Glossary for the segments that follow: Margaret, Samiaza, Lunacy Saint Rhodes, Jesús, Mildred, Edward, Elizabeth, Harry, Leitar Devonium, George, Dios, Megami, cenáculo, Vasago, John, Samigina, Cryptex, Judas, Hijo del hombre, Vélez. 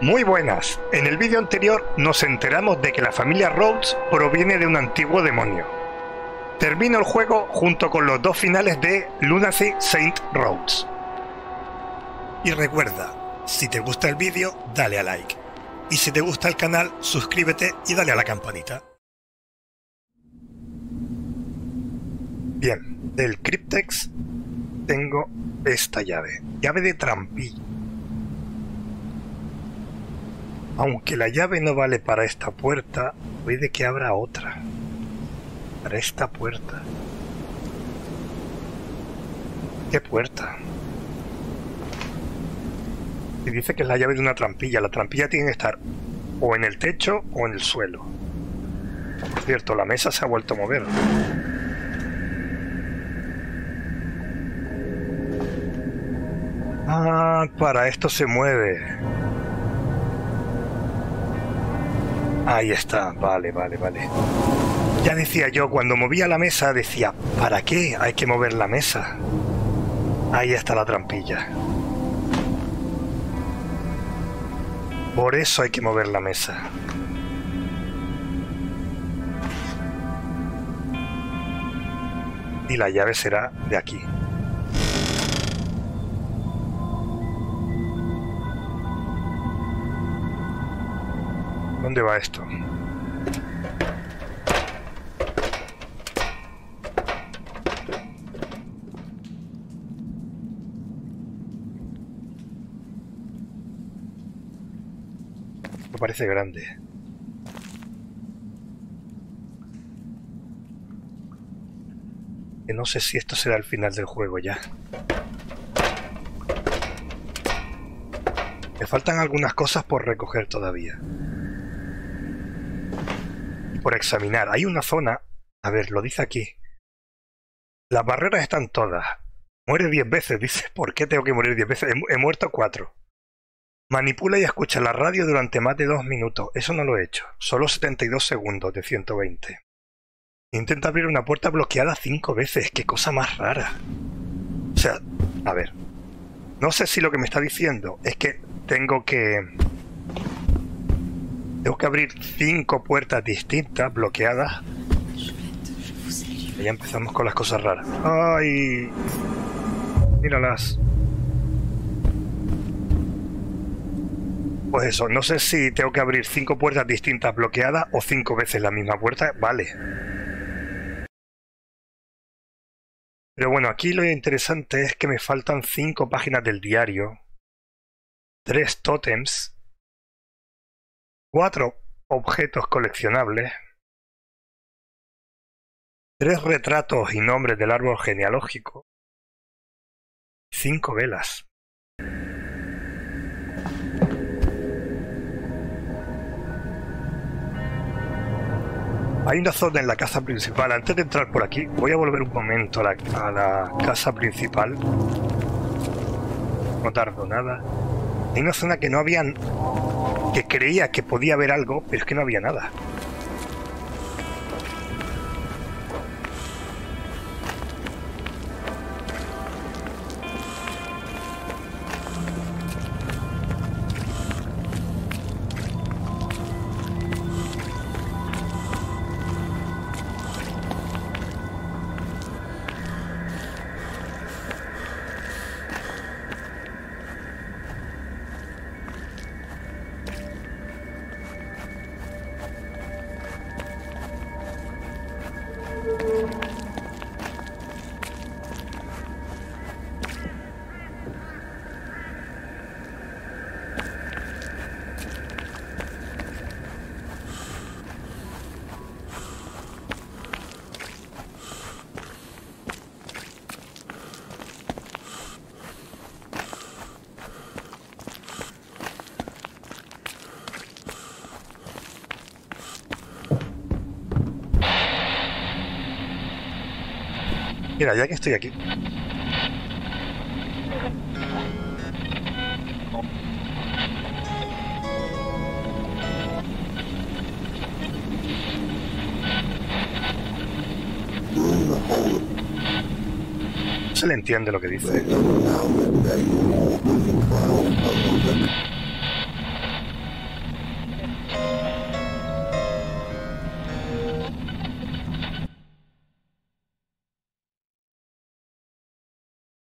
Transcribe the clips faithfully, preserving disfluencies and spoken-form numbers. Muy buenas, en el vídeo anterior nos enteramos de que la familia Rhodes proviene de un antiguo demonio. Termino el juego junto con los dos finales de Lunacy Saint Rhodes. Y recuerda, si te gusta el vídeo, dale a like. Y si te gusta el canal, suscríbete y dale a la campanita. Bien, del Cryptex tengo esta llave, llave de trampilla. Aunque la llave no vale para esta puerta, puede que abra otra. Para esta puerta. ¿Qué puerta? Y dice que es la llave de una trampilla. La trampilla tiene que estar o en el techo o en el suelo. Por cierto, la mesa se ha vuelto a mover. Ah, para esto se mueve. Ahí está, vale, vale, vale. Ya decía yo, cuando movía la mesa decía, ¿para qué hay que mover la mesa? Ahí está la trampilla. Por eso hay que mover la mesa. Y la llave será de aquí. ¿Dónde va esto? Me parece grande. Que no sé si esto será el final del juego ya. Me faltan algunas cosas por recoger todavía. Por examinar, hay una zona, a ver, lo dice aquí, las barreras están todas, muere diez veces, dice, ¿por qué tengo que morir diez veces? He, he muerto cuatro. Manipula y escucha la radio durante más de dos minutos, eso no lo he hecho, solo setenta y dos segundos de ciento veinte. Intenta abrir una puerta bloqueada cinco veces, qué cosa más rara. O sea, a ver, no sé si lo que me está diciendo es que tengo que... Tengo que abrir cinco puertas distintas, bloqueadas. Y ya empezamos con las cosas raras. ¡Ay! Míralas. Pues eso, no sé si tengo que abrir cinco puertas distintas bloqueadas o cinco veces la misma puerta. Vale. Pero bueno, aquí lo interesante es que me faltan cinco páginas del diario. Tres tótems. Cuatro objetos coleccionables, tres retratos y nombres del árbol genealógico, cinco velas. Hay una zona en la casa principal. Antes de entrar por aquí, voy a volver un momento a la, a la casa principal. No tardo nada. Hay una zona que no habían... que creía que podía haber algo, pero es que no había nada. Mira, ya que estoy aquí. No se le entiende lo que dice.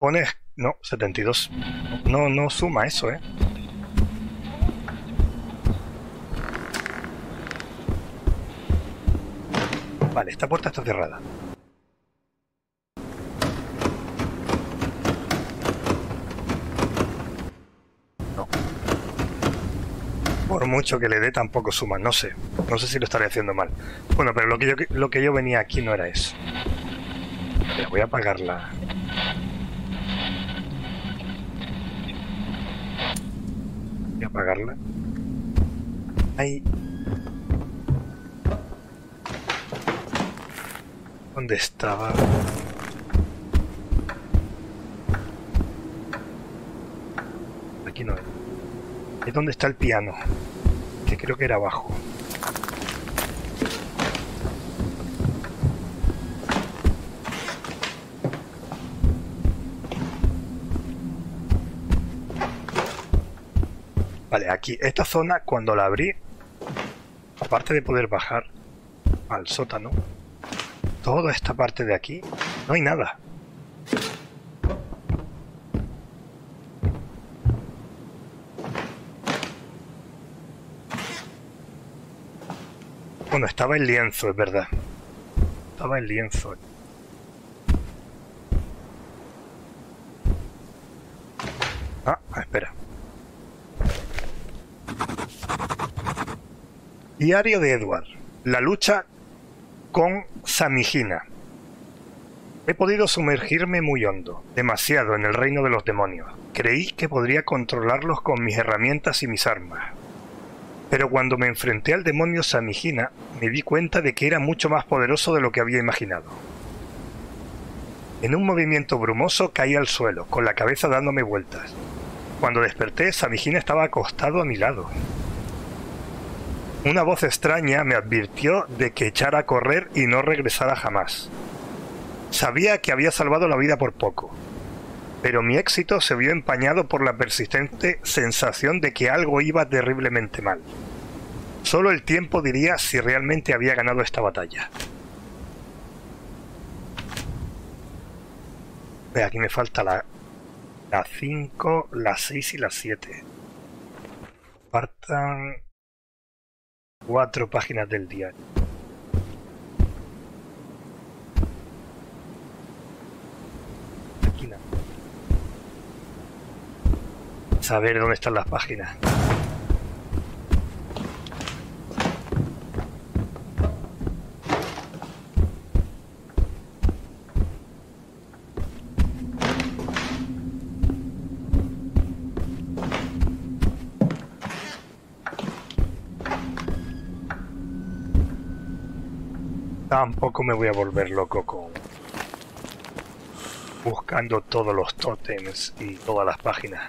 Pone... No, setenta y dos. No, no suma eso, ¿eh? Vale, esta puerta está cerrada. No. Por mucho que le dé, tampoco suma. No sé. No sé si lo estaré haciendo mal. Bueno, pero lo que yo, lo que yo venía aquí no era eso. Vale, voy a apagar la... Voy a apagarla. Ahí. ¿Dónde estaba? Aquí no es. Es donde está el piano. Que creo que era abajo. Vale, aquí. Esta zona, cuando la abrí, aparte de poder bajar al sótano, toda esta parte de aquí, no hay nada. Bueno, estaba el lienzo, es verdad. Estaba el lienzo. Ah, espera. Diario de Edward. La lucha con Samigina. He podido sumergirme muy hondo, demasiado en el reino de los demonios. Creí que podría controlarlos con mis herramientas y mis armas. Pero cuando me enfrenté al demonio Samigina, me di cuenta de que era mucho más poderoso de lo que había imaginado. En un movimiento brumoso caí al suelo, con la cabeza dándome vueltas. Cuando desperté, Samigina estaba acostado a mi lado. Una voz extraña me advirtió de que echara a correr y no regresara jamás. Sabía que había salvado la vida por poco, pero mi éxito se vio empañado por la persistente sensación de que algo iba terriblemente mal. Solo el tiempo diría si realmente había ganado esta batalla. Ve, aquí me falta la cinco, la seis y la siete. Faltan... Cuatro páginas del diario. Aquí nada. Saber dónde están las páginas. Tampoco me voy a volver loco con buscando todos los tótems y todas las páginas.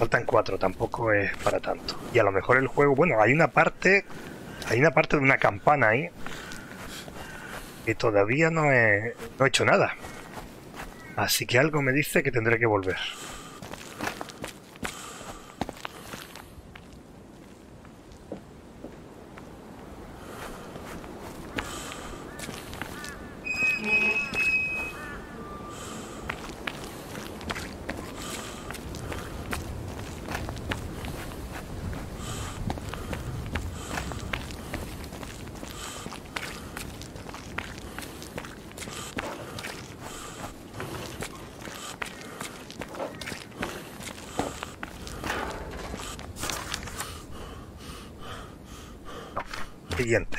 Faltan cuatro, tampoco es para tanto. Y a lo mejor el juego, bueno, hay una parte, hay una parte de una campana ahí que todavía no he, no he hecho nada. Así que algo me dice que tendré que volver. Siguiente.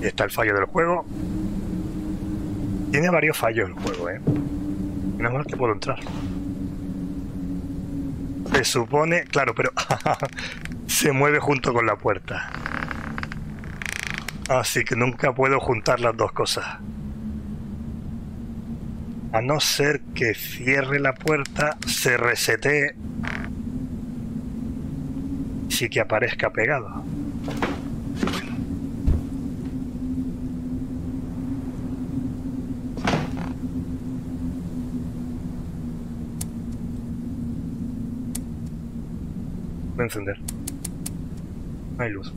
Y está el fallo del juego. Tiene varios fallos el juego, ¿eh? Menos mal que puedo entrar. Se supone... Claro, pero... se mueve junto con la puerta. Así que nunca puedo juntar las dos cosas. A no ser que cierre la puerta, se resetee. Sí que aparezca pegado. puede encender. Hay luz.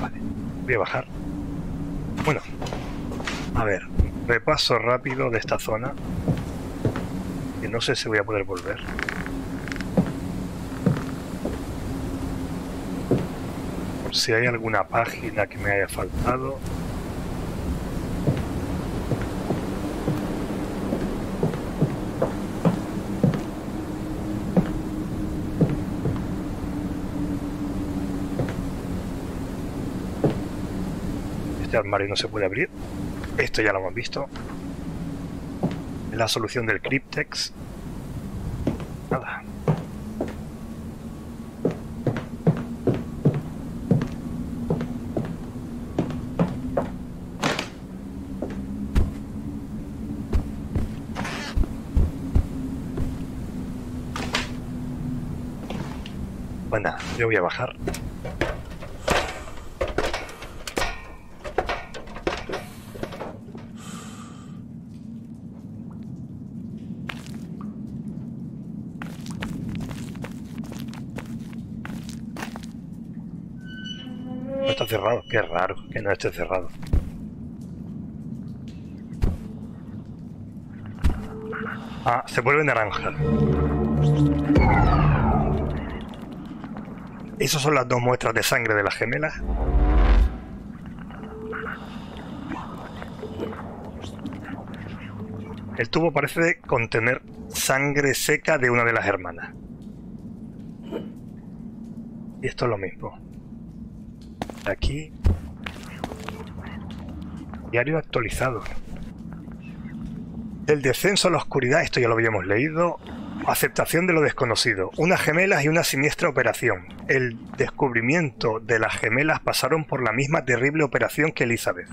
Vale, voy a bajar. Bueno, a ver, repaso rápido de esta zona. Que no sé si voy a poder volver. Por si hay alguna página que me haya faltado. Este armario no se puede abrir. Esto ya lo hemos visto. La solución del Cryptex. Nada. Bueno, yo voy a bajar. Cerrado, qué raro que no esté cerrado. Ah, se vuelve naranja. Esas son las dos muestras de sangre de las gemelas. El tubo parece contener sangre seca de una de las hermanas. Y esto es lo mismo. Aquí, diario actualizado. El descenso a la oscuridad, esto ya lo habíamos leído. Aceptación de lo desconocido. Unas gemelas y una siniestra operación. El descubrimiento de las gemelas pasaron por la misma terrible operación que Elizabeth.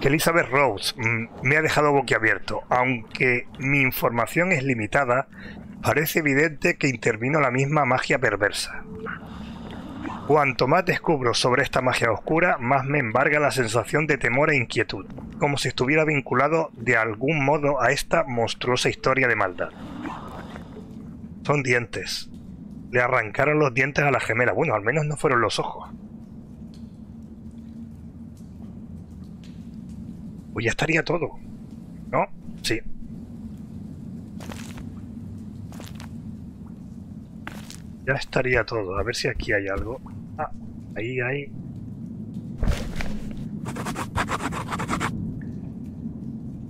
Que Elizabeth Rhodes me ha dejado boquiabierto. Aunque mi información es limitada, parece evidente que intervino la misma magia perversa. Cuanto más descubro sobre esta magia oscura, más me embarga la sensación de temor e inquietud, como si estuviera vinculado de algún modo a esta monstruosa historia de maldad. Son dientes. Le arrancaron los dientes a la gemela. Bueno, al menos no fueron los ojos. Pues ya estaría todo, ¿no? Sí. Ya estaría todo. A ver si aquí hay algo. Ah, ahí hay...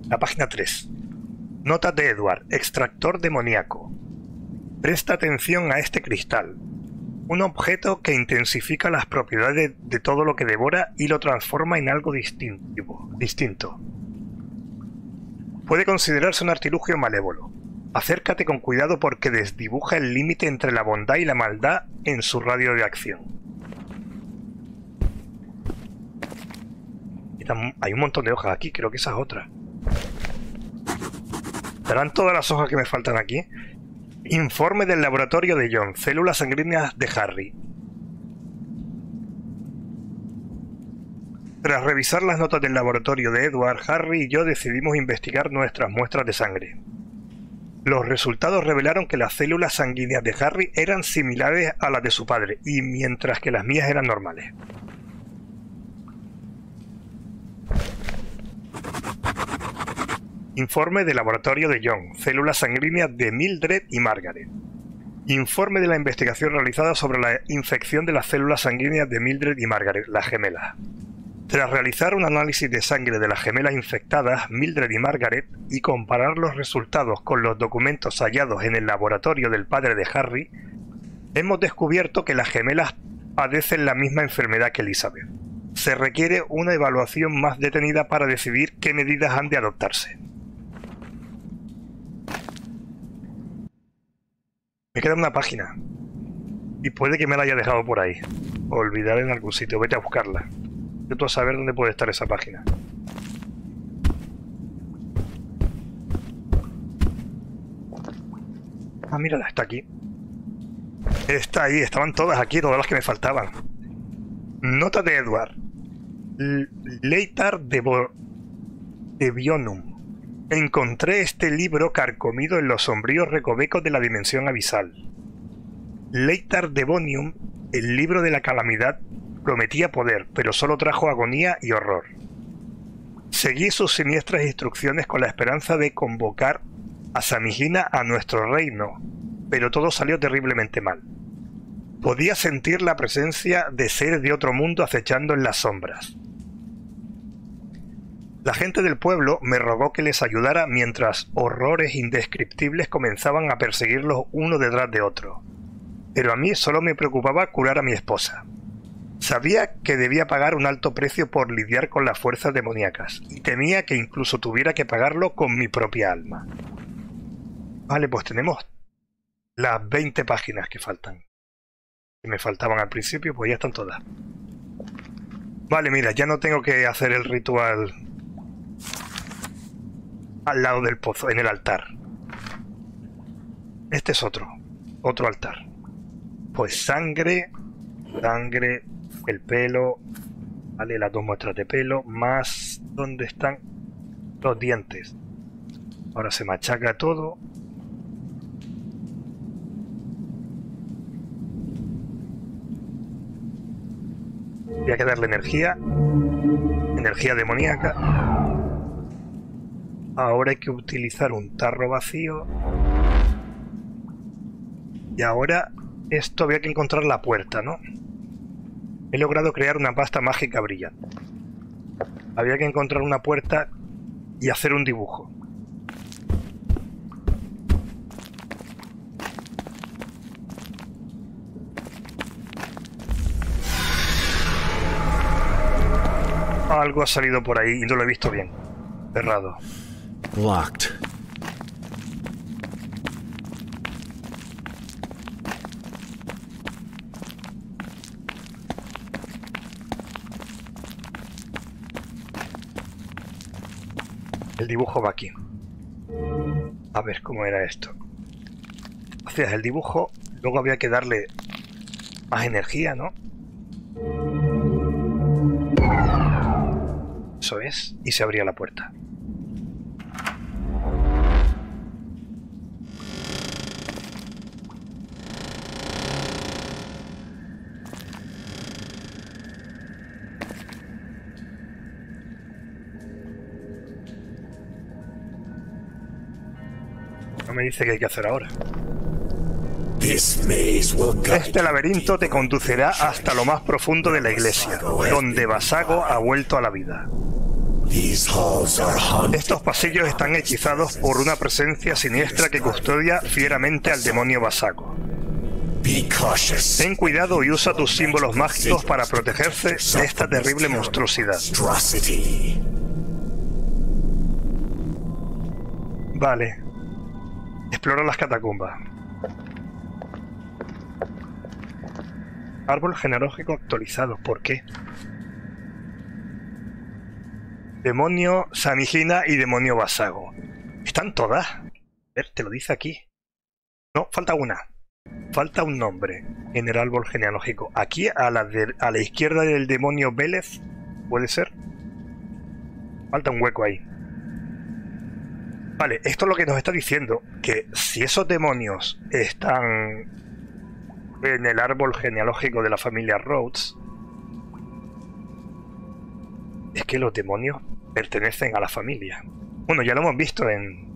La página tres. Nota de Edward. Extractor demoníaco. Presta atención a este cristal. Un objeto que intensifica las propiedades de todo lo que devora y lo transforma en algo distintivo, distinto. Puede considerarse un artilugio malévolo. Acércate con cuidado porque desdibuja el límite entre la bondad y la maldad en su radio de acción. Hay un montón de hojas aquí, creo que esa es otra. ¿Estarán todas las hojas que me faltan aquí? Informe del laboratorio de John, células sanguíneas de Harry. Tras revisar las notas del laboratorio de Edward, Harry y yo decidimos investigar nuestras muestras de sangre. Los resultados revelaron que las células sanguíneas de Harry eran similares a las de su padre, y mientras que las mías eran normales. Informe del laboratorio de John, células sanguíneas de Mildred y Margaret. Informe de la investigación realizada sobre la infección de las células sanguíneas de Mildred y Margaret, las gemelas. Tras realizar un análisis de sangre de las gemelas infectadas, Mildred y Margaret, y comparar los resultados con los documentos hallados en el laboratorio del padre de Harry, hemos descubierto que las gemelas padecen la misma enfermedad que Elizabeth. Se requiere una evaluación más detenida para decidir qué medidas han de adoptarse. Me queda una página. Y puede que me la haya dejado por ahí. Olvidar en algún sitio, vete a buscarla. Yo tengo que saber dónde puede estar esa página. Ah, mírala, está aquí. Está ahí, estaban todas aquí, todas las que me faltaban. Nota de Edward. Leitar Devo Devonium. Encontré este libro carcomido en los sombríos recovecos de la dimensión abisal. Leitar Devonium, el libro de la calamidad, prometía poder, pero solo trajo agonía y horror. Seguí sus siniestras instrucciones con la esperanza de convocar a Samigina a nuestro reino, pero todo salió terriblemente mal. Podía sentir la presencia de seres de otro mundo acechando en las sombras. La gente del pueblo me rogó que les ayudara mientras horrores indescriptibles comenzaban a perseguirlos uno detrás de otro, pero a mí solo me preocupaba curar a mi esposa. Sabía que debía pagar un alto precio por lidiar con las fuerzas demoníacas, y temía que incluso tuviera que pagarlo con mi propia alma. Vale, pues tenemos las veinte páginas que faltan. Que me faltaban al principio, pues ya están todas. Vale, mira, ya no tengo que hacer el ritual al lado del pozo, en el altar. Este es otro, otro altar. Pues sangre... sangre, el pelo, vale, las dos muestras de pelo, más donde están los dientes. Ahora se machaca todo. Voy a darle energía, energía demoníaca. Ahora hay que utilizar un tarro vacío. Y ahora esto había que encontrar la puerta, ¿no? He logrado crear una pasta mágica brillante. Había que encontrar una puerta y hacer un dibujo. Algo ha salido por ahí y no lo he visto bien. Cerrado. Blocked. El dibujo va aquí. A ver cómo era esto. Hacías el dibujo, luego había que darle más energía, ¿no? Eso es, y se abría la puerta. Me dice que hay que hacer ahora. Este laberinto te conducirá hasta lo más profundo de la iglesia, donde Vasago ha vuelto a la vida. Estos pasillos están hechizados por una presencia siniestra que custodia fieramente al demonio Vasago. Ten cuidado y usa tus símbolos mágicos para protegerse de esta terrible monstruosidad. Vale. Explora las catacumbas. Árbol genealógico actualizado. ¿Por qué? Demonio Samigina y demonio Vasago. Están todas. A ver, te lo dice aquí. No, falta una. Falta un nombre en el árbol genealógico. Aquí, a la, de, a la izquierda del demonio Vélez. ¿Puede ser? Falta un hueco ahí. Vale, esto es lo que nos está diciendo, que si esos demonios están en el árbol genealógico de la familia Rhodes, es que los demonios pertenecen a la familia. Bueno, ya lo hemos visto en,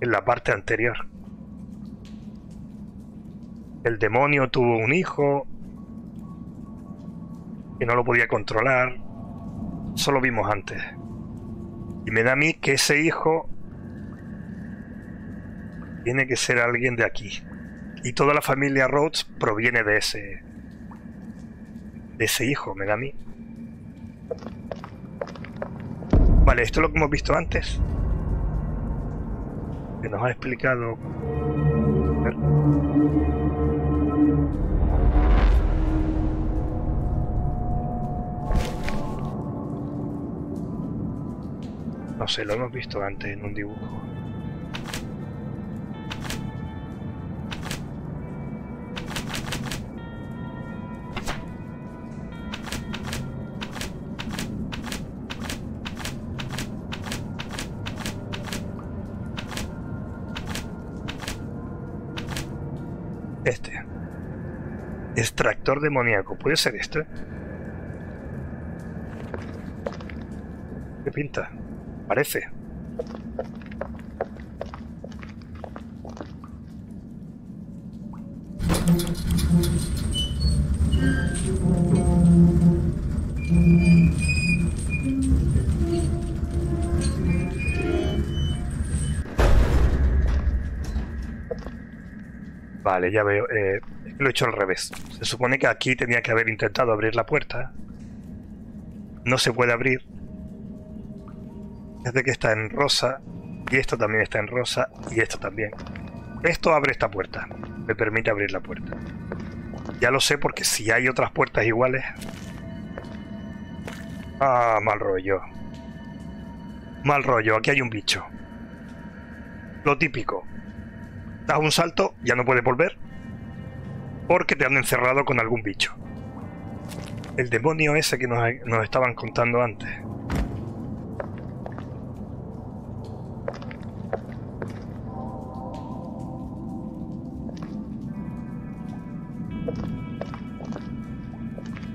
en la parte anterior. El demonio tuvo un hijo que no lo podía controlar, eso lo vimos antes. Y me da a mí que ese hijo... tiene que ser alguien de aquí. Y toda la familia Rhodes proviene de ese... de ese hijo, Megami. Vale, esto es lo que hemos visto antes. Que nos ha explicado... No sé, lo hemos visto antes en un dibujo. Este. Extractor demoníaco. ¿Puede ser este? ¿Qué pinta? Parece. Vale, ya veo. Eh, lo he hecho al revés. Se supone que aquí tenía que haber intentado abrir la puerta. No se puede abrir. Fíjate que está en rosa. Y esto también está en rosa. Y esto también. Esto abre esta puerta. Me permite abrir la puerta. Ya lo sé porque si hay otras puertas iguales... Ah, mal rollo. Mal rollo. Aquí hay un bicho. Lo típico. Das un salto, ya no puedes volver. Porque te han encerrado con algún bicho. El demonio ese que nos, nos estaban contando antes.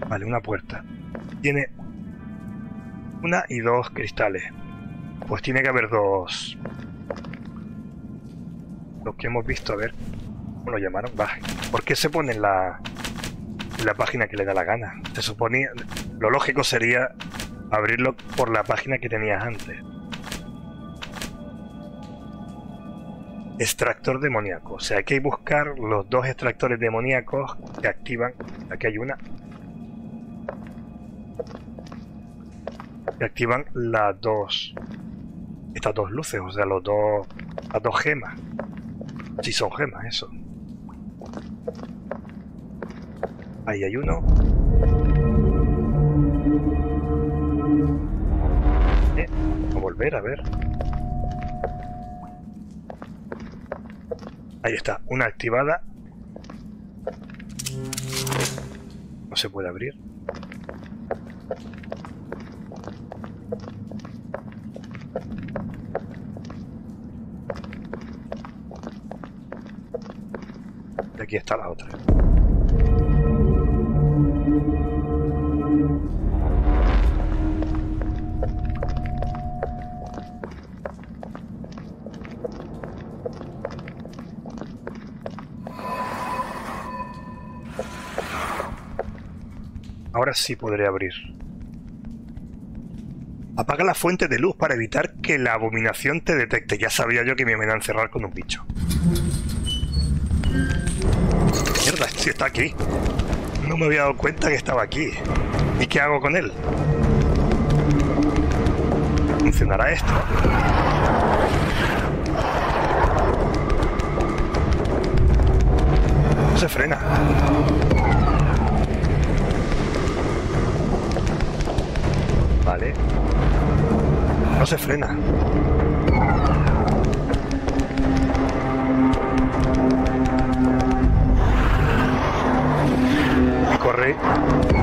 Vale, una puerta. Tiene una y dos cristales. Pues tiene que haber dos. Lo que hemos visto, a ver. ¿Cómo lo llamaron? Va. ¿Por qué se pone en la, en la página que le da la gana? Se suponía... Lo lógico sería abrirlo por la página que tenías antes. Extractor demoníaco. O sea, aquí hay que buscar los dos extractores demoníacos que activan... Aquí hay una... que activan las dos, estas dos luces, o sea, los dos, las dos gemas. Si sí son gemas, eso. Ahí hay uno. Eh, vamos a volver a ver. Ahí está, una activada. No se puede abrir. Aquí está la otra. Ahora sí podré abrir. Apaga la fuente de luz para evitar que la abominación te detecte. Ya sabía yo que me iban a encerrar con un bicho. Mierda, si está aquí. No me había dado cuenta que estaba aquí. ¿Y qué hago con él? ¿Funcionará esto? No se frena. Vale. No se frena. Corre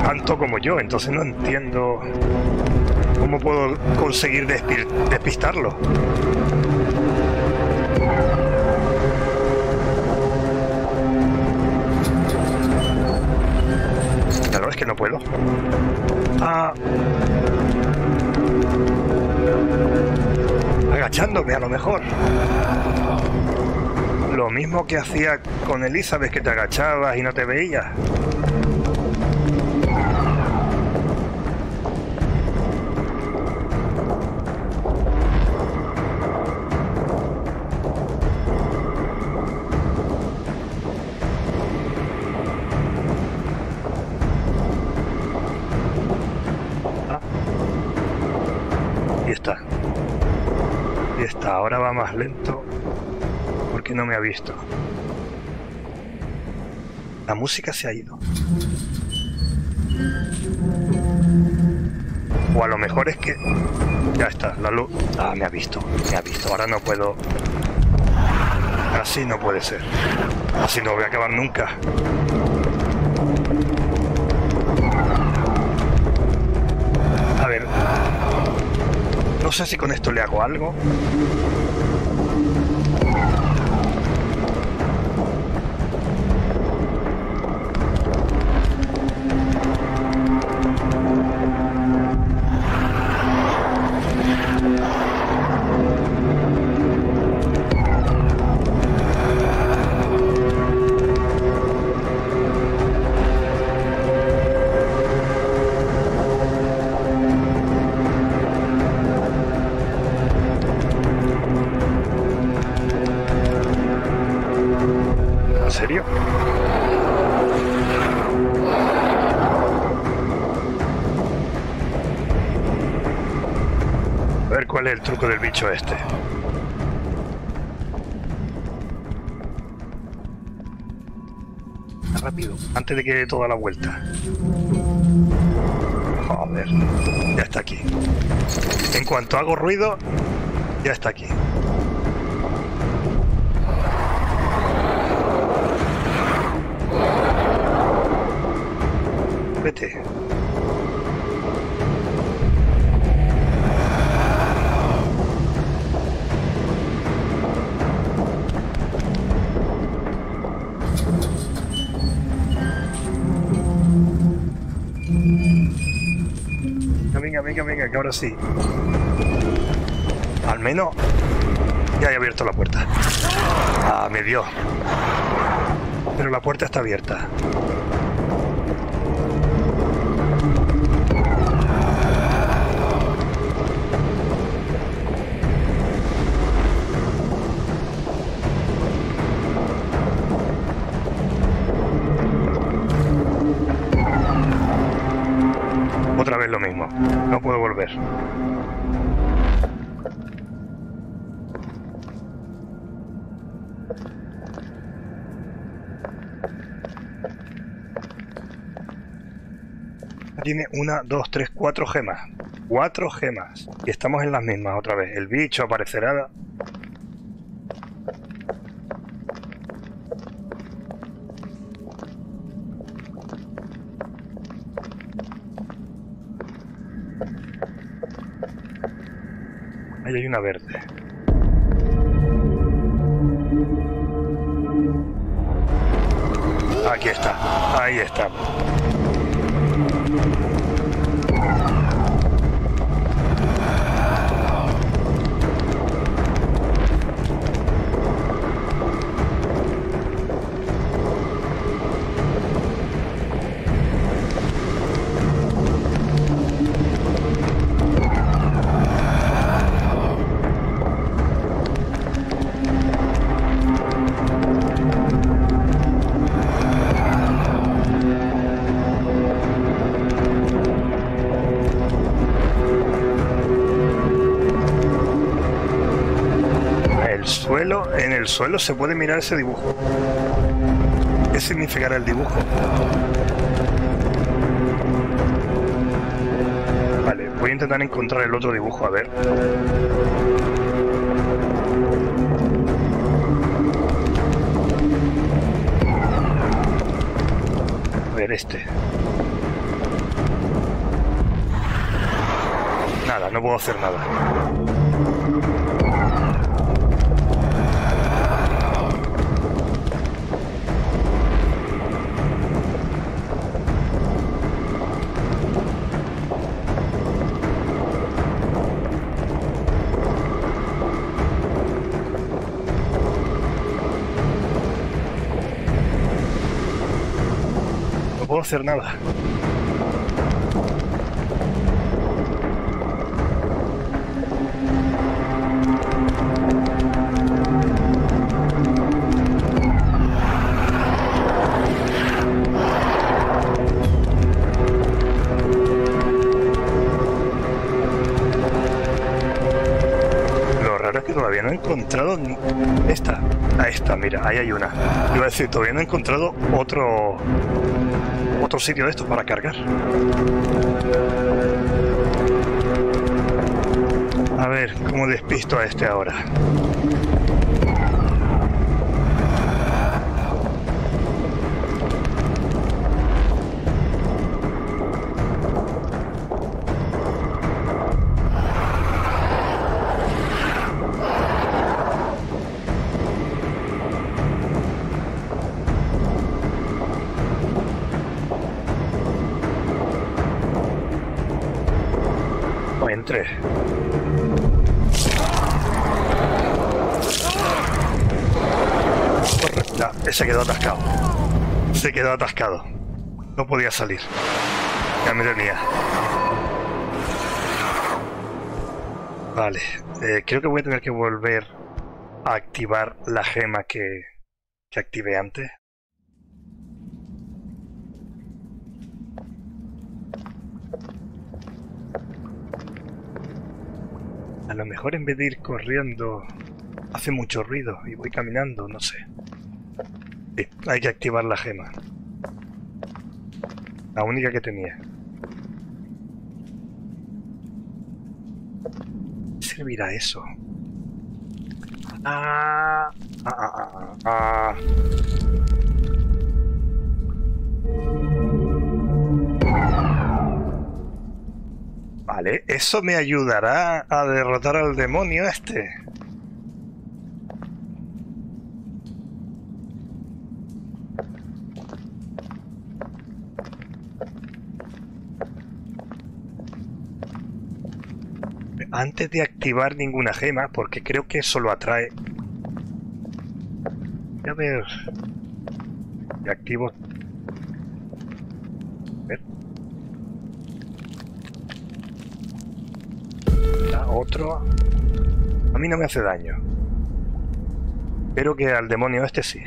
tanto como yo, entonces no entiendo cómo puedo conseguir despistarlo. Claro, es que no puedo. Ah. Agachándome a lo mejor. Lo mismo que hacía con Elizabeth, que te agachabas y no te veías. Ahora va más lento porque no me ha visto. La música se ha ido. O a lo mejor es que... Ya está, la luz... Ah, me ha visto, me ha visto. Ahora no puedo... Así no puede ser. Así no voy a acabar nunca. A ver... No sé si con esto le hago algo. serio? A ver cuál es el truco del bicho este. Rápido, antes de que dé toda la vuelta. Joder, ya está aquí. En cuanto hago ruido, ya está aquí. Vete. Venga, venga, venga, que ahora sí. Al menos ya he abierto la puerta. Ah, me dio. Pero la puerta está abierta. Otra vez lo mismo. No puedo volver. Tiene una, dos, tres, cuatro gemas. Cuatro gemas. Y estamos en las mismas otra vez. El bicho aparecerá... Ahí hay una verde. Aquí está, ahí está. En el suelo se puede mirar ese dibujo. ¿Qué significará el dibujo? Vale, voy a intentar encontrar el otro dibujo, a ver. A ver este. Nada, no puedo hacer nada. No puedo hacer nada. Lo raro es que todavía no he encontrado ni esta. Ahí está, mira, ahí hay una. Yo iba a decir, todavía no he encontrado otro... otro sitio de estos para cargar. A ver, ¿cómo despisto a este ahora? Correcta, se quedó atascado. Se quedó atascado. No podía salir. Ya me tenía. Vale, eh, creo que voy a tener que volver a activar la gema que, que activé antes. A lo mejor en vez de ir corriendo hace mucho ruido y voy caminando, no sé. Sí, hay que activar la gema. La única que tenía. ¿Servirá eso? Ah, ah, ah, ah. Vale, eso me ayudará a derrotar al demonio este. Antes de activar ninguna gema, porque creo que eso lo atrae. A ver. Y activo. A ver. La otro. A mí no me hace daño. Pero que al demonio este sí.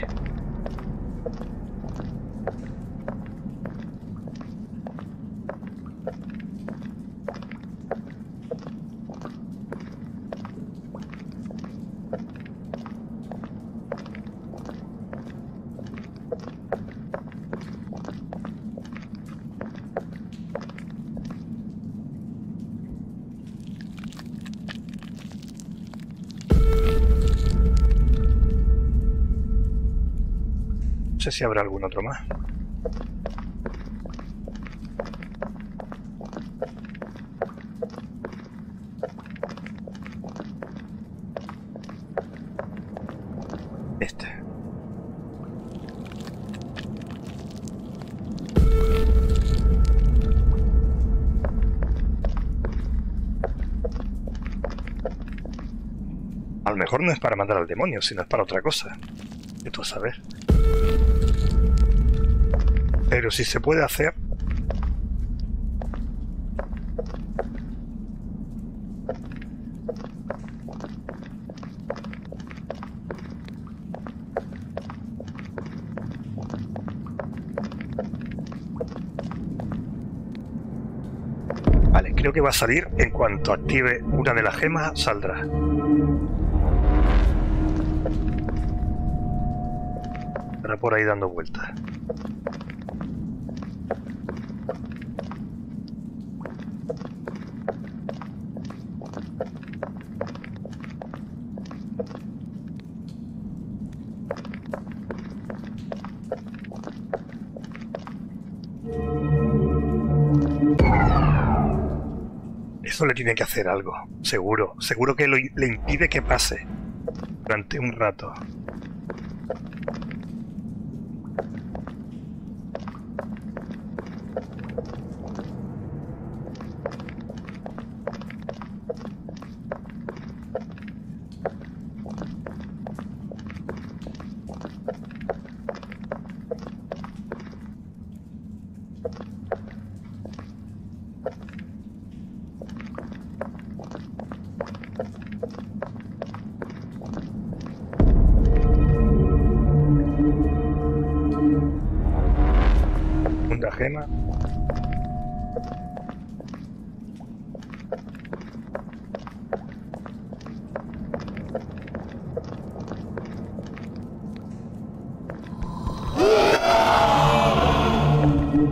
No sé si habrá algún otro más. Este. A lo mejor no es para matar al demonio, sino es para otra cosa. Esto es saber. Pero si se puede hacer... Vale, creo que va a salir en cuanto active una de las gemas, saldrá. Estará por ahí dando vueltas. Eso le tiene que hacer algo, seguro. Seguro que lo, le impide que pase durante un rato. Gema.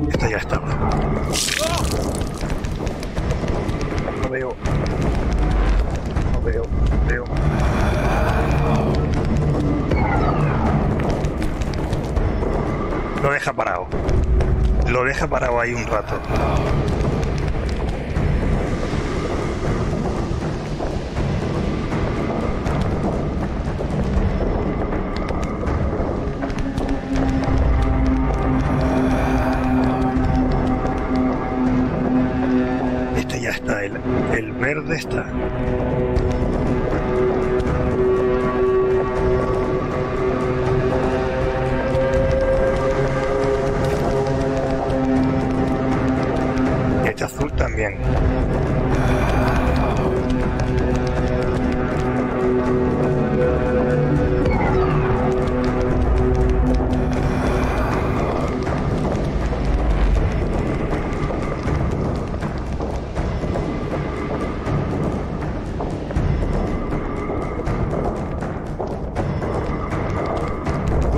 Esta ya estaba. No veo. No veo. No veo. Lo deja parado. Lo deja parado ahí un rato. Este ya está, el, el verde está. Azul también.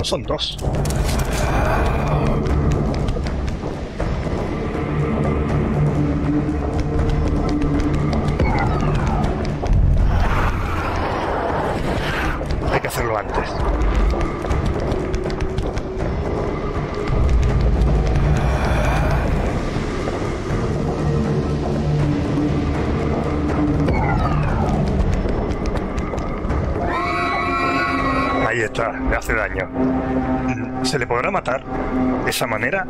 son dos. Hay que hacerlo antes. Ahí está, le hace daño. ¿Se le podrá matar de esa manera?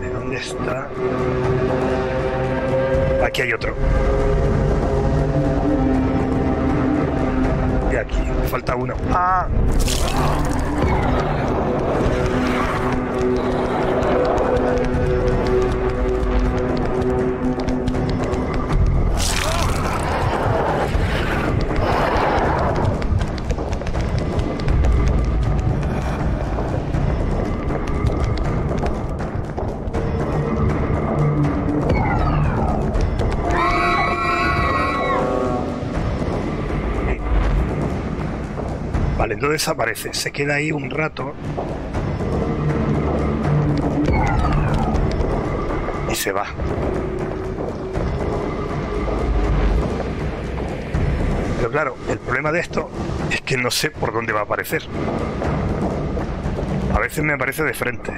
¿De dónde está? Aquí hay otro. Y aquí, falta uno. ¡Ah! No desaparece, se queda ahí un rato y se va. Pero claro, el problema de esto es que no sé por dónde va a aparecer. A veces me aparece de frente.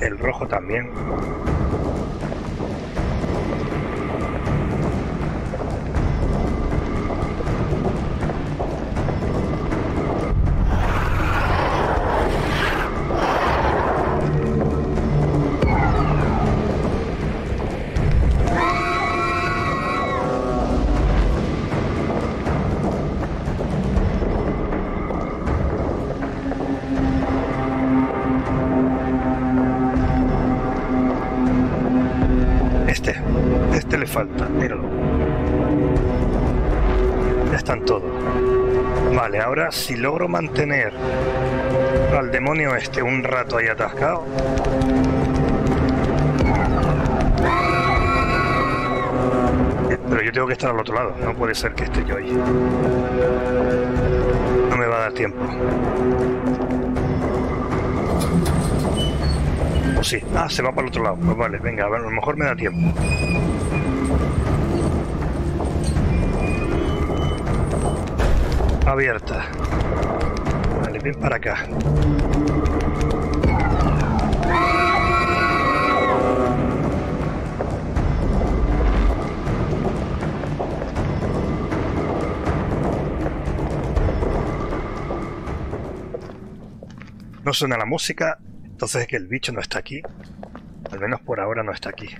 El rojo también. Falta, míralo. Ya están todos. Vale, ahora si logro mantener al demonio este un rato ahí atascado. Pero yo tengo que estar al otro lado, no puede ser que esté yo ahí. No me va a dar tiempo. O sí, ah, se va para el otro lado. Pues vale, venga, a ver, a lo mejor me da tiempo. Abierta. Vale, ven para acá. No suena la música, entonces es que el bicho no está aquí. Al menos por ahora no está aquí.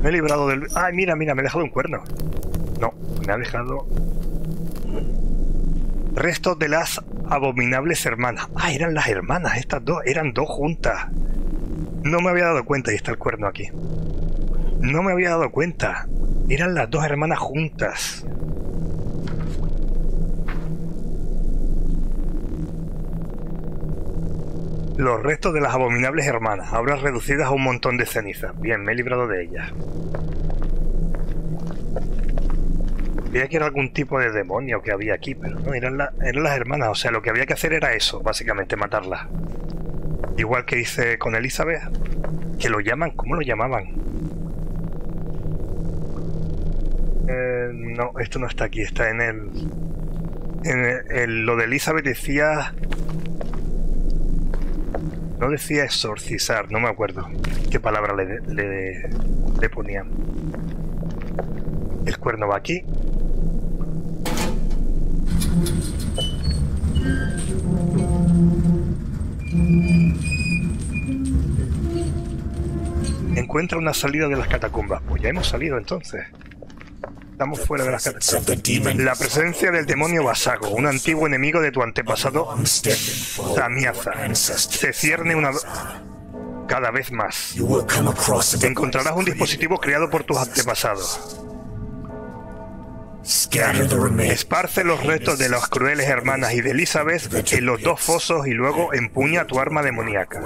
Me he librado del... ¡Ay, mira, mira! Me he dejado un cuerno. No, me ha dejado... Restos de las abominables hermanas. ¡Ah, eran las hermanas! Estas dos. Eran dos juntas. No me había dado cuenta. Y está el cuerno aquí. No me había dado cuenta. Eran las dos hermanas juntas. Los restos de las abominables hermanas, ahora reducidas a un montón de cenizas. Bien, me he librado de ellas. Veía que era algún tipo de demonio que había aquí, pero no, eran, la, eran las hermanas. O sea, lo que había que hacer era eso, básicamente, matarlas. Igual que hice con Elizabeth, que lo llaman, ¿cómo lo llamaban? Eh, no, esto no está aquí, está en el... En el, el lo de Elizabeth decía... No decía exorcizar, no me acuerdo qué palabra le, le, le ponían. El cuerno va aquí. Encuentra una salida de las catacumbas. Pues ya hemos salido entonces. Estamos fuera de las catacumbas. La presencia del demonio Vasago, un antiguo enemigo de tu antepasado Samiaza, se cierne una... cada vez más. Encontrarás un dispositivo creado por tus antepasados. Esparce los restos de las crueles hermanas y de Elizabeth en los dos fosos y luego empuña tu arma demoníaca.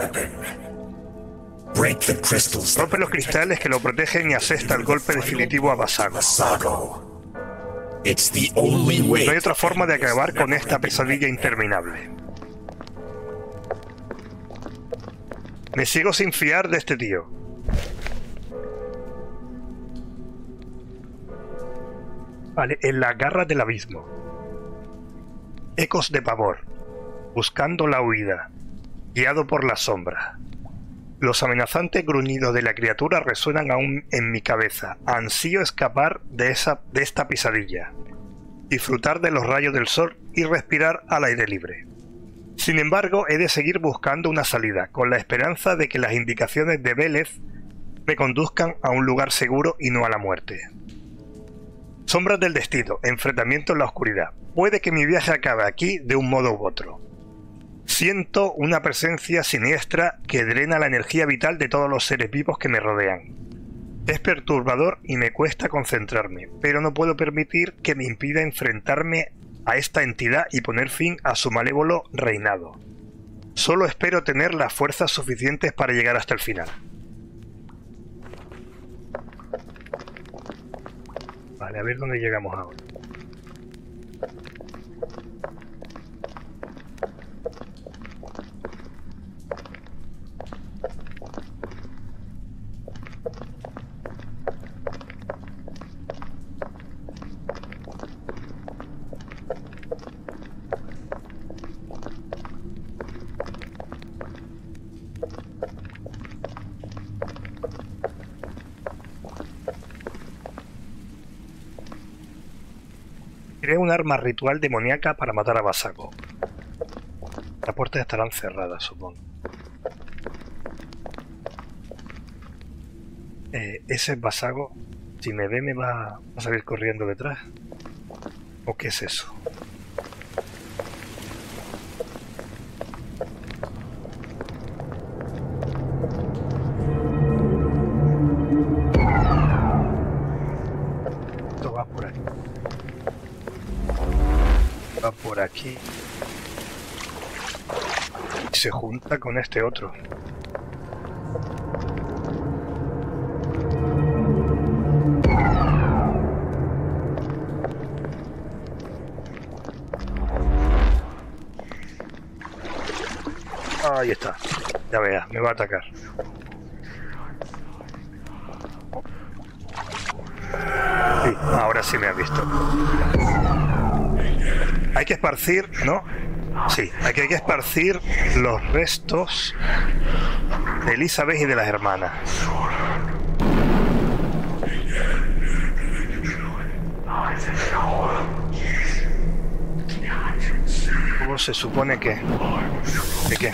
Rompe los cristales que lo protegen y asesta el golpe definitivo a Vasago. No hay otra forma de acabar con esta pesadilla interminable. Me sigo sin fiar de este tío. Vale, en las garras del abismo. Ecos de pavor. Buscando la huida. Guiado por la sombra. Los amenazantes gruñidos de la criatura resuenan aún en mi cabeza. Ansío escapar de, esa, de esta pesadilla, disfrutar de los rayos del sol y respirar al aire libre. Sin embargo, he de seguir buscando una salida, con la esperanza de que las indicaciones de Vélez me conduzcan a un lugar seguro y no a la muerte. Sombras del destino, enfrentamiento en la oscuridad. Puede que mi viaje acabe aquí de un modo u otro. Siento una presencia siniestra que drena la energía vital de todos los seres vivos que me rodean. Es perturbador y me cuesta concentrarme, pero no puedo permitir que me impida enfrentarme a esta entidad y poner fin a su malévolo reinado. Solo espero tener las fuerzas suficientes para llegar hasta el final. Vale, a ver dónde llegamos ahora. Un arma ritual demoníaca para matar a Vasago. Las puertas estarán cerradas, supongo. Eh, ese es Vasago. Si me ve, me va a salir corriendo detrás. ¿O qué es eso? Aquí se junta con este otro. Ahí está, ya veas, me va a atacar. Sí, ahora sí me ha visto. Hay que esparcir, ¿no? Sí, aquí hay que esparcir los restos de Elizabeth y de las hermanas. ¿Cómo se supone que? ¿De qué?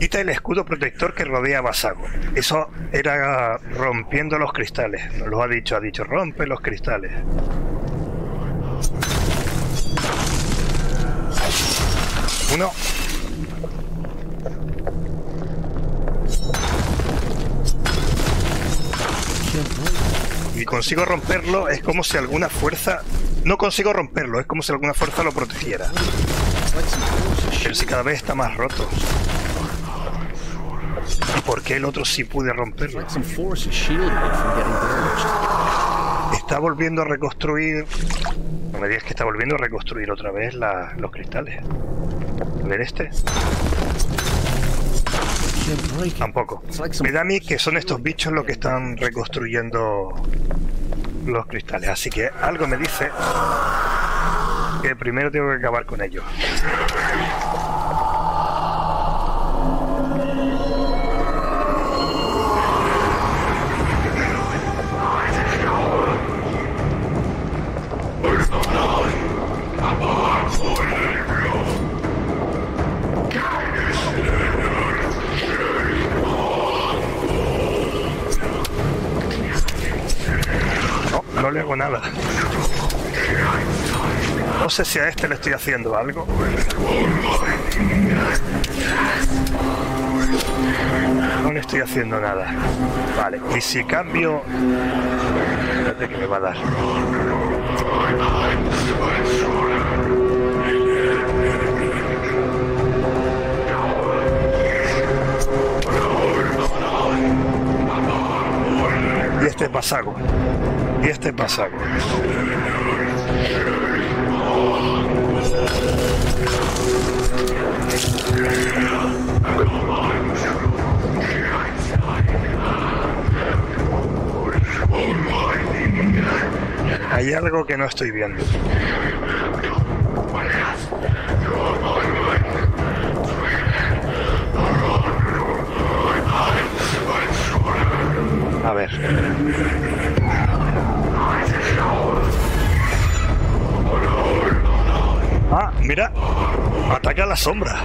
Quita el escudo protector que rodea a Vasago. Eso era rompiendo los cristales. Nos lo ha dicho, ha dicho, rompe los cristales. Uno. y consigo romperlo, es como si alguna fuerza... No consigo romperlo, es como si alguna fuerza lo protegiera. Pero si cada vez está más roto. ¿Y por qué el otro sí pude romperlo? Está volviendo a reconstruir... No me digas que está volviendo a reconstruir otra vez la... los cristales. A ver este. Tampoco. Me da a mí que son estos bichos los que están reconstruyendo los cristales. Así que algo me dice que primero tengo que acabar con ellos. No le hago nada. No sé si a este le estoy haciendo algo. No le estoy haciendo nada. Vale, y si cambio... Espérate que me va a dar. Y este es Vasago. Y este es Vasago. Hay algo que no estoy viendo. A ver. Ah, mira. Ataca a la sombra.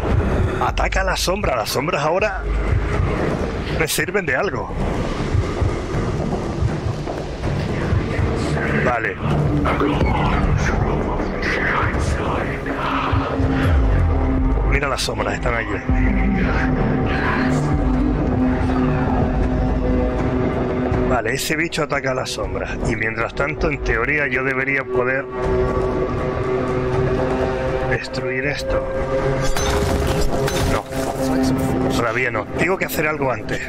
Ataca a la sombra. Las sombras ahora me sirven de algo. Vale. Mira las sombras, están allí. Vale, ese bicho ataca a las sombras. Y mientras tanto, en teoría, yo debería poder destruir esto. No, todavía no. Tengo que hacer algo antes.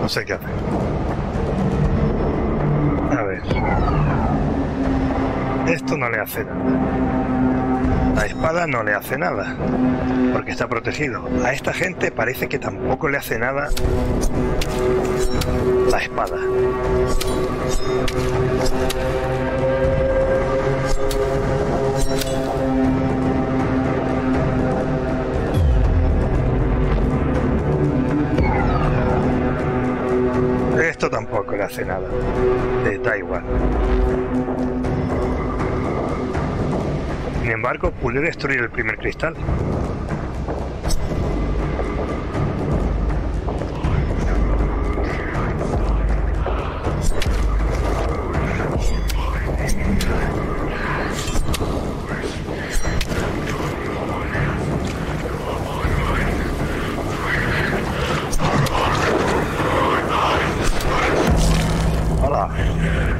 No sé qué hacer. A ver. Esto no le hace nada. La espada no le hace nada. Porque está protegido. A esta gente parece que tampoco le hace nada la espada. Esto tampoco le hace nada. Está igual. Sin embargo, pude destruir el primer cristal.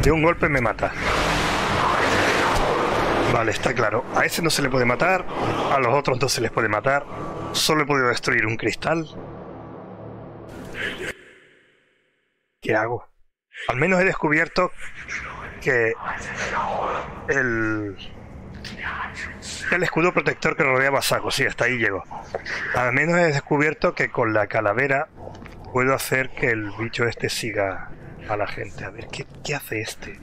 De un golpe me mata. Vale, está claro. A ese no se le puede matar. A los otros no se les puede matar. Solo he podido destruir un cristal. ¿Qué hago? Al menos he descubierto que el... el escudo protector que rodea Vasago. Sí, hasta ahí llego. Al menos he descubierto que con la calavera puedo hacer que el bicho este siga a la gente. A ver, ¿qué, qué hace este?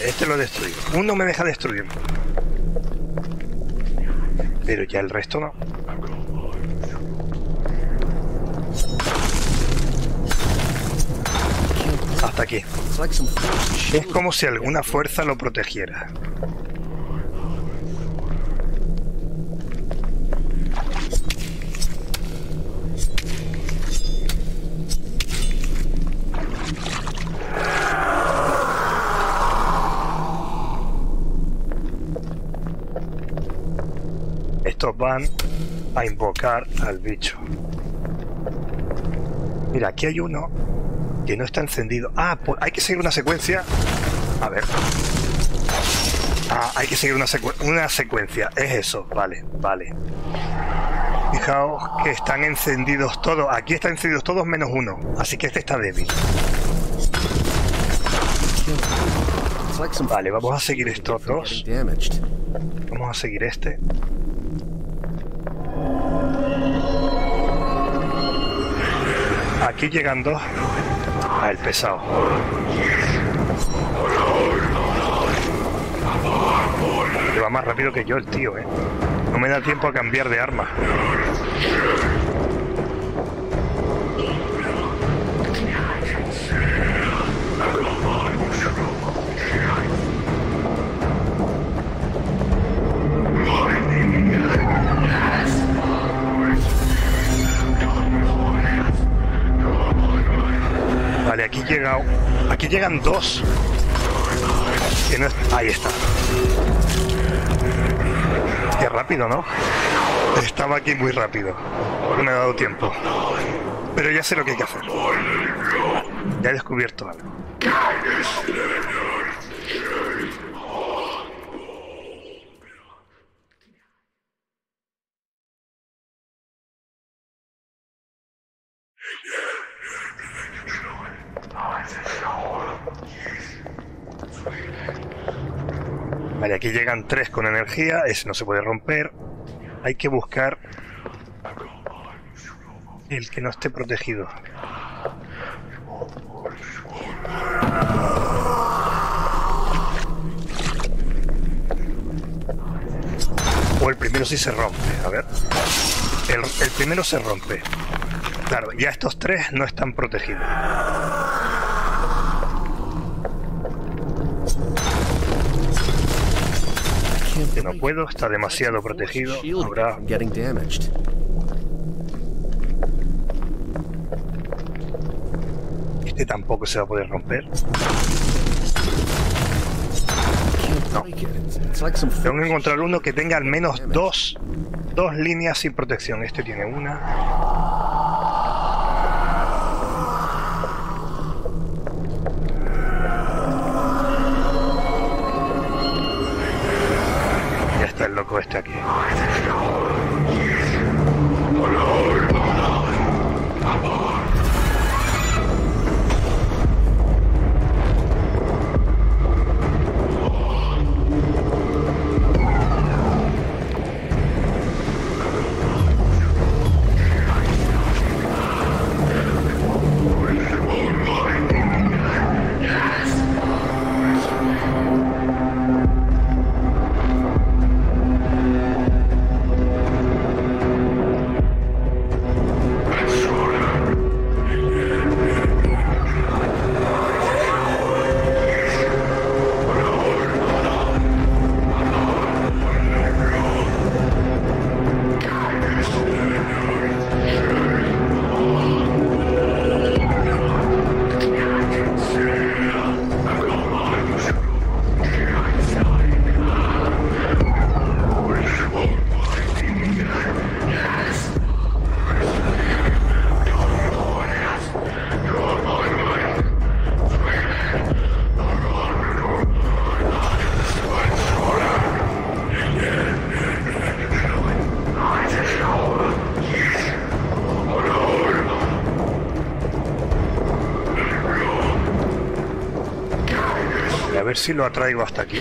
Este lo destruyo. Uno me deja destruirlo. Pero ya el resto no. Hasta aquí. Es como si alguna fuerza lo protegiera. Van a invocar al bicho. Mira, aquí hay uno que no está encendido. Ah, pues hay que seguir una secuencia. A ver. Ah, hay que seguir una, secu una secuencia. Es eso. Vale, vale. Fijaos que están encendidos todos. Aquí están encendidos todos menos uno. Así que este está débil. Vale, vamos a seguir estos dos. Vamos a seguir este. Aquí llegando al pesado. Que va más rápido que yo el tío, eh. No me da tiempo a cambiar de arma. Vale, aquí llega, aquí llegan dos. Que no es, ahí está. Qué rápido, ¿no? Estaba aquí muy rápido. No me ha dado tiempo. Pero ya sé lo que hay que hacer. Ya he descubierto algo. Vale, aquí llegan tres con energía, ese no se puede romper. Hay que buscar el que no esté protegido. O el primero sí se rompe, a ver. El, el primero se rompe. Claro, ya estos tres no están protegidos. Que no puedo, está demasiado protegido. Habrá... Este tampoco se va a poder romper. No. Tengo que encontrar uno que tenga al menos dos, dos líneas sin protección. Este tiene una. El loco este aquí. ver si lo atraigo hasta aquí.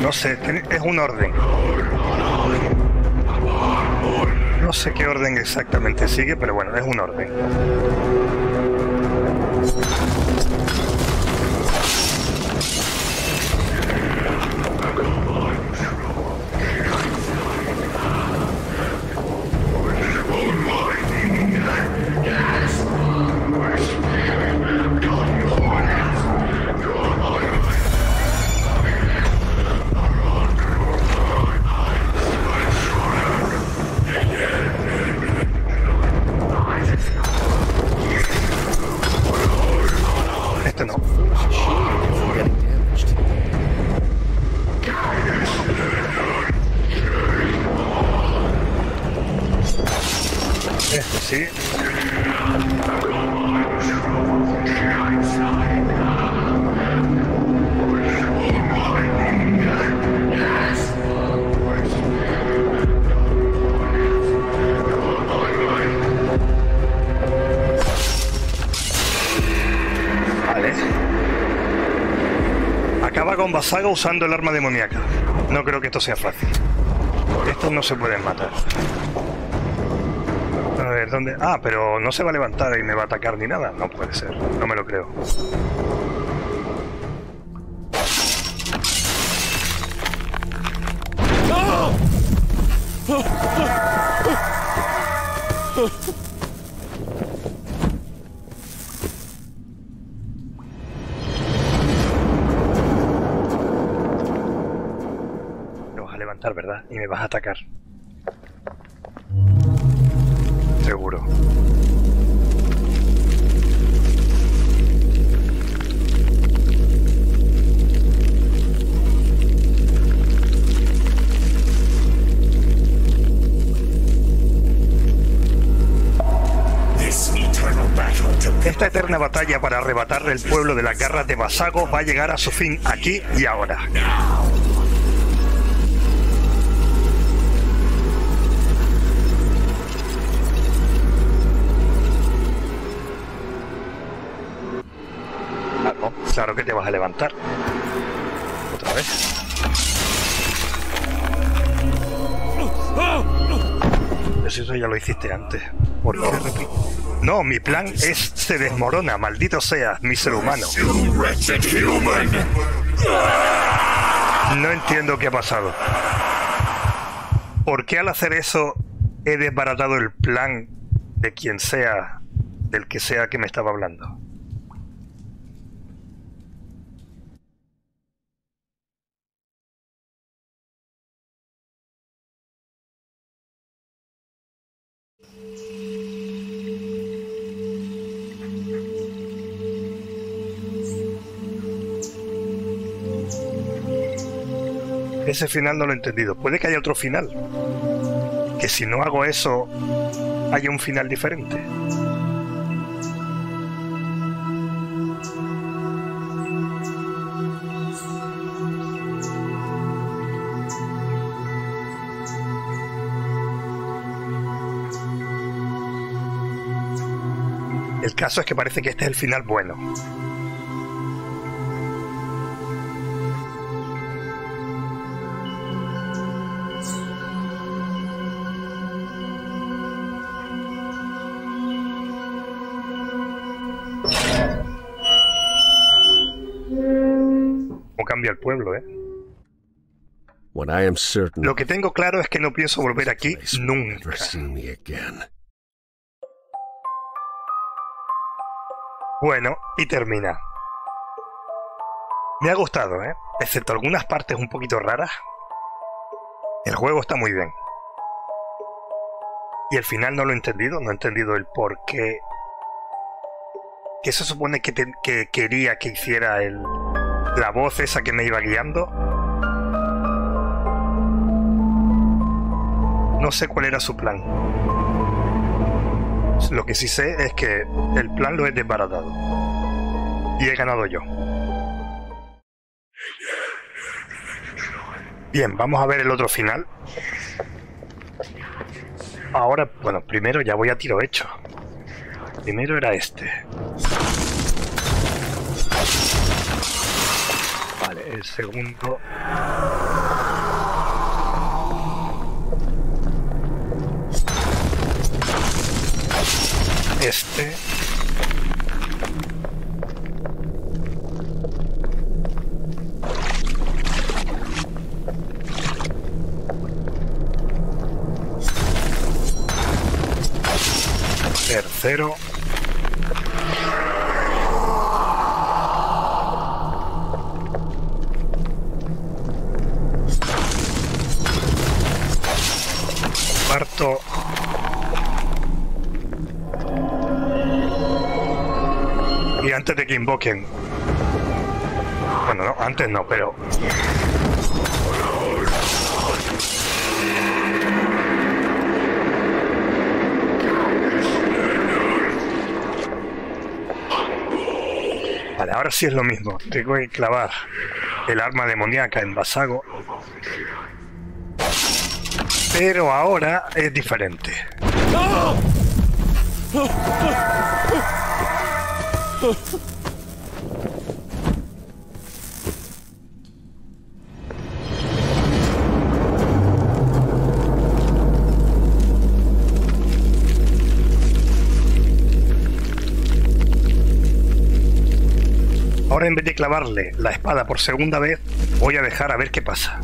No sé, es un orden. No sé qué orden exactamente sigue, pero bueno, es un orden. Sí. Vale. Acaba con Vasago usando el arma demoníaca. No creo que esto sea fácil. Estos no se pueden matar. A ver, ¿dónde? Ah, pero no se va a levantar y me va a atacar ni nada. No puede ser, no me lo creo. Te vas a levantar, ¿verdad? Y me vas a atacar. Seguro. Esta eterna batalla para arrebatar el pueblo de las garras de Vasago va a llegar a su fin aquí y ahora. Claro que te vas a levantar. Otra vez. Eso ya lo hiciste antes. Por lo que repito. No, mi plan es se desmorona, maldito seas, mi ser humano. No entiendo qué ha pasado. ¿Por qué al hacer eso he desbaratado el plan de quien sea, del que sea que me estaba hablando? Ese final no lo he entendido. Puede que haya otro final. Que si no hago eso, haya un final diferente. El caso es que parece que este es el final bueno. Cambia el pueblo, ¿eh? Lo que tengo claro es que no pienso volver aquí nunca. Bueno, y termina. Me ha gustado, ¿eh? Excepto algunas partes un poquito raras. El juego está muy bien. Y el final no lo he entendido, no he entendido el por qué. ¿Qué se supone que, te, que quería que hiciera el... la voz esa que me iba guiando? No sé cuál era su plan. Lo que sí sé es que el plan lo he desbaratado. Y he ganado yo. Bien, vamos a ver el otro final. Ahora, bueno, primero ya voy a tiro hecho. Primero era este. Vale, el segundo... Este... Tercero... Cuarto... Y antes de que invoquen... Bueno, no, antes no, pero... Vale, ahora sí es lo mismo. Tengo que clavar el arma demoníaca en Vasago. Pero ahora es diferente. Ahora, en vez de clavarle la espada por segunda vez, voy a dejar a ver qué pasa.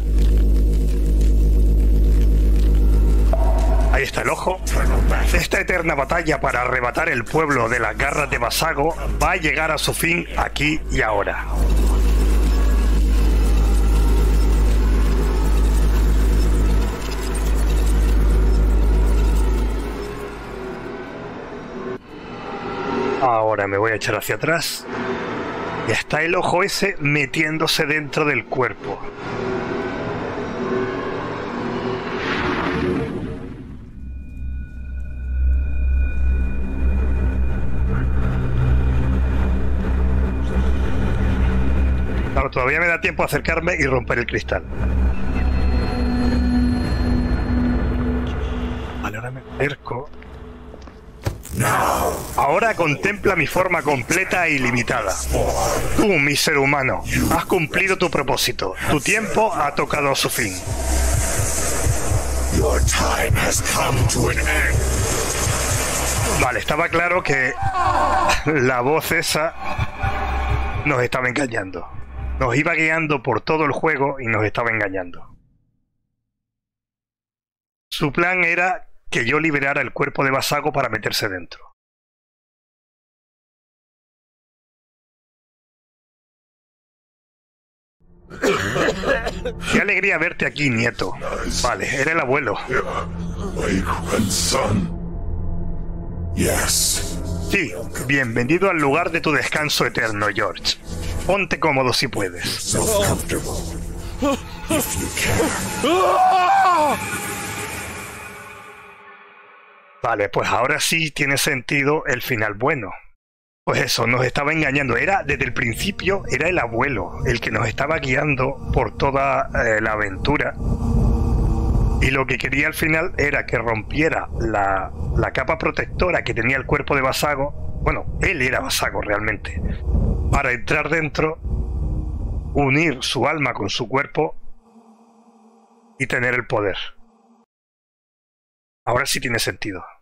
Ahí está el ojo. Esta eterna batalla para arrebatar el pueblo de las garras de Vasago va a llegar a su fin aquí y ahora. Ahora me voy a echar hacia atrás. Y está el ojo ese metiéndose dentro del cuerpo. Claro, todavía me da tiempo a acercarme y romper el cristal. Vale, ahora me acerco. Ahora contempla mi forma completa e ilimitada. Tú, mi ser humano, has cumplido tu propósito. Tu tiempo ha tocado a su fin. Vale, estaba claro que la voz esa nos estaba engañando. Nos iba guiando por todo el juego y nos estaba engañando. Su plan era... que yo liberara el cuerpo de Vasago para meterse dentro. Qué alegría verte aquí, nieto. Vale, era el abuelo. Sí, bienvenido al lugar de tu descanso eterno, George. Ponte cómodo si puedes. Vale, pues ahora sí tiene sentido el final bueno. Pues eso, nos estaba engañando. Era, desde el principio, era el abuelo el que nos estaba guiando por toda eh, la aventura. Y lo que quería al final era que rompiera la, la capa protectora que tenía el cuerpo de Vasago. Bueno, él era Vasago realmente. Para entrar dentro, unir su alma con su cuerpo y tener el poder. Ahora sí tiene sentido.